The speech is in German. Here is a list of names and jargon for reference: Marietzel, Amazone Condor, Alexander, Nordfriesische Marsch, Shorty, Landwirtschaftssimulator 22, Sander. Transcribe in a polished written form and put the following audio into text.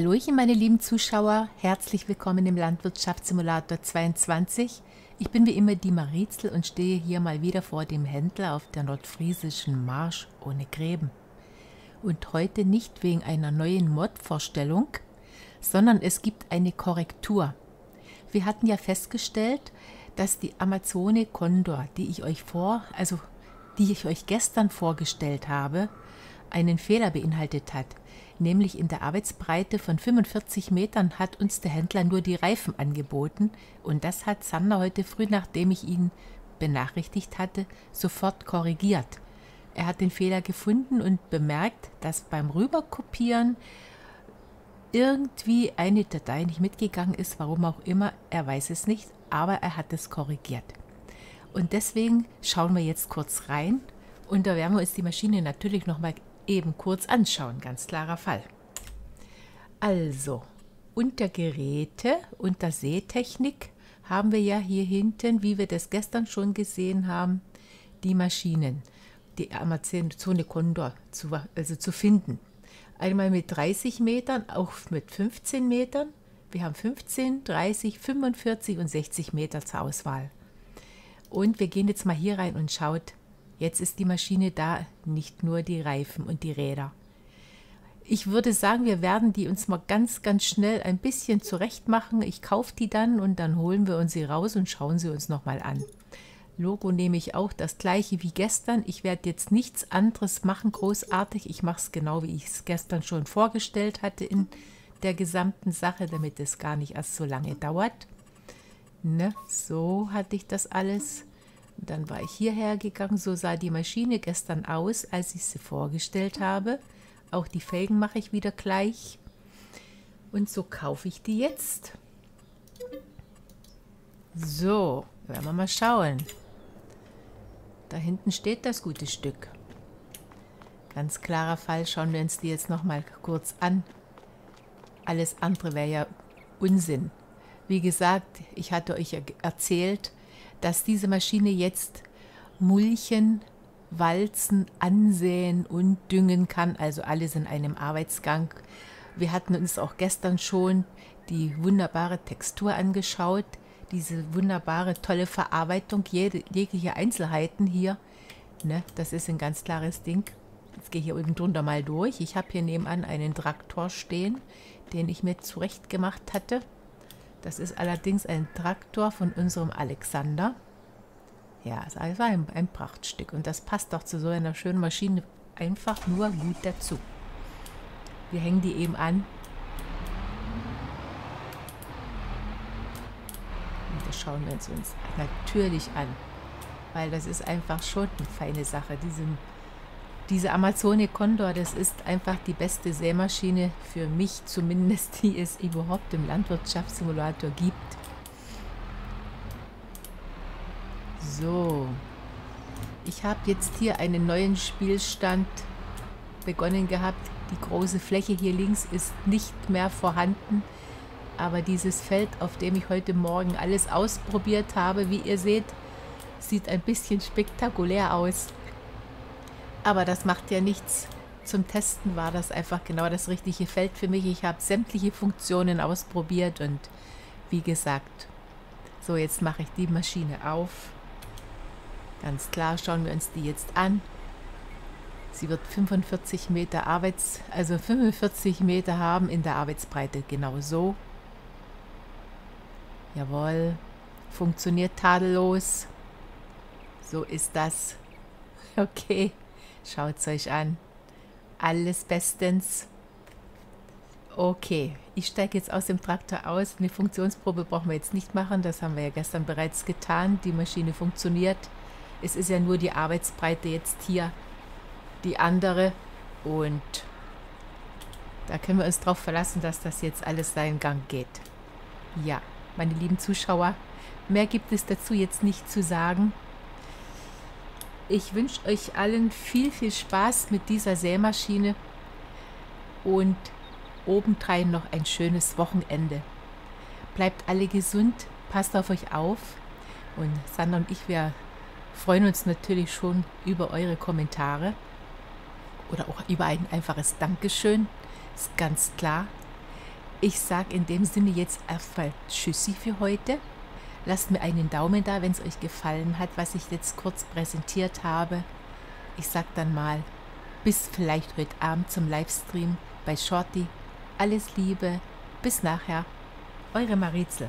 Hallöchen, meine lieben Zuschauer, herzlich willkommen im Landwirtschaftssimulator 22. Ich bin wie immer die Marietzel und stehe hier mal wieder vor dem Händler auf der nordfriesischen Marsch ohne Gräben. Und heute nicht wegen einer neuen Mod-Vorstellung, sondern es gibt eine Korrektur. Wir hatten ja festgestellt, dass die Amazone Condor, die ich euch gestern vorgestellt habe, einen Fehler beinhaltet hat. Nämlich in der Arbeitsbreite von 45 Metern hat uns der Händler nur die Reifen angeboten und das hat Sander heute früh, nachdem ich ihn benachrichtigt hatte, sofort korrigiert. Er hat den Fehler gefunden und bemerkt, dass beim Rüberkopieren irgendwie eine Datei nicht mitgegangen ist, warum auch immer, er weiß es nicht, aber er hat es korrigiert. Und deswegen schauen wir jetzt kurz rein und da werden wir uns die Maschine natürlich nochmal eben kurz anschauen, ganz klarer Fall. Also, unter Geräte, unter Seetechnik haben wir ja hier hinten, wie wir das gestern schon gesehen haben, die Maschinen, die Amazone Condor zu finden. Einmal mit 30 Metern, auch mit 15 Metern. Wir haben 15, 30, 45 und 60 Meter zur Auswahl. Und wir gehen jetzt mal hier rein und schaut. Jetzt ist die Maschine da, nicht nur die Reifen und die Räder. Ich würde sagen, wir werden die uns mal ganz, ganz schnell ein bisschen zurecht machen. Ich kaufe die dann und dann holen wir uns sie raus und schauen sie uns nochmal an. Logo nehme ich auch das gleiche wie gestern. Ich werde jetzt nichts anderes machen, großartig. Ich mache es genau, wie ich es gestern schon vorgestellt hatte in der gesamten Sache, damit es gar nicht erst so lange dauert. Ne? So hatte ich das alles. Dann war ich hierher gegangen, so sah die Maschine gestern aus, als ich sie vorgestellt habe. Auch die Felgen mache ich wieder gleich. Und so kaufe ich die jetzt. So, werden wir mal schauen. Da hinten steht das gute Stück. Ganz klarer Fall, schauen wir uns die jetzt nochmal kurz an. Alles andere wäre ja Unsinn. Wie gesagt, ich hatte euch ja erzählt, dass diese Maschine jetzt mulchen, walzen, ansäen und düngen kann, also alles in einem Arbeitsgang. Wir hatten uns auch gestern schon die wunderbare Textur angeschaut, diese wunderbare, tolle Verarbeitung, jegliche Einzelheiten hier, ne, das ist ein ganz klares Ding. Jetzt gehe ich hier unten drunter mal durch. Ich habe hier nebenan einen Traktor stehen, den ich mir zurecht gemacht hatte. Das ist allerdings ein Traktor von unserem Alexander. Ja, es war ein Prachtstück und das passt doch zu so einer schönen Maschine einfach nur gut dazu. Wir hängen die eben an. Und das schauen wir uns natürlich an, weil das ist einfach schon eine feine Sache. Diese Amazone Condor, das ist einfach die beste Sämaschine für mich zumindest, die es überhaupt im Landwirtschaftssimulator gibt. So, ich habe jetzt hier einen neuen Spielstand begonnen gehabt. Die große Fläche hier links ist nicht mehr vorhanden, aber dieses Feld, auf dem ich heute Morgen alles ausprobiert habe, wie ihr seht, sieht ein bisschen spektakulär aus. Aber das macht ja nichts. Zum Testen war das einfach genau das richtige Feld für mich. Ich habe sämtliche Funktionen ausprobiert und wie gesagt, so jetzt mache ich die Maschine auf. Ganz klar schauen wir uns die jetzt an. Sie wird 45 Meter haben in der Arbeitsbreite, genau so. Jawohl, funktioniert tadellos. So ist das. Okay. Schaut es euch an. Alles bestens. Okay, ich steige jetzt aus dem Traktor aus. Eine Funktionsprobe brauchen wir jetzt nicht machen. Das haben wir ja gestern bereits getan. Die Maschine funktioniert. Es ist ja nur die Arbeitsbreite jetzt hier, die andere. Und da können wir uns darauf verlassen, dass das jetzt alles seinen Gang geht. Ja, meine lieben Zuschauer, mehr gibt es dazu jetzt nicht zu sagen. Ich wünsche euch allen viel, viel Spaß mit dieser Sämaschine und obendrein noch ein schönes Wochenende. Bleibt alle gesund, passt auf euch auf und Sander und ich, wir freuen uns natürlich schon über eure Kommentare oder auch über ein einfaches Dankeschön, ist ganz klar. Ich sage in dem Sinne jetzt erstmal Tschüssi für heute. Lasst mir einen Daumen da, wenn es euch gefallen hat, was ich jetzt kurz präsentiert habe. Ich sage dann mal, bis vielleicht heute Abend zum Livestream bei Shorty. Alles Liebe, bis nachher. Eure Marietzel.